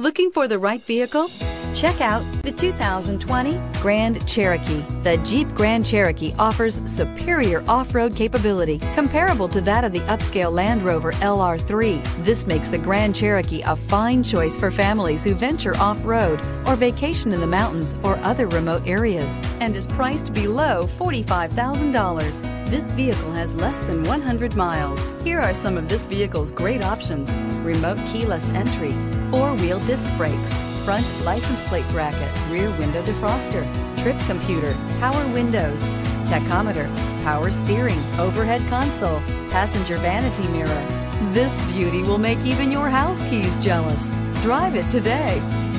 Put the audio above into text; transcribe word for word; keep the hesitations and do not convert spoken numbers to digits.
Looking for the right vehicle? Check out the two thousand twenty Grand Cherokee. The Jeep Grand Cherokee offers superior off-road capability comparable to that of the upscale Land Rover L R three. This makes the Grand Cherokee a fine choice for families who venture off-road or vacation in the mountains or other remote areas, and is priced below forty-five thousand dollars. This vehicle has less than one hundred miles. Here are some of this vehicle's great options: remote keyless entry, four-wheel disc brakes, front license plate bracket, rear window defroster, trip computer, power windows, tachometer, power steering, overhead console, passenger vanity mirror. This beauty will make even your house keys jealous. Drive it today.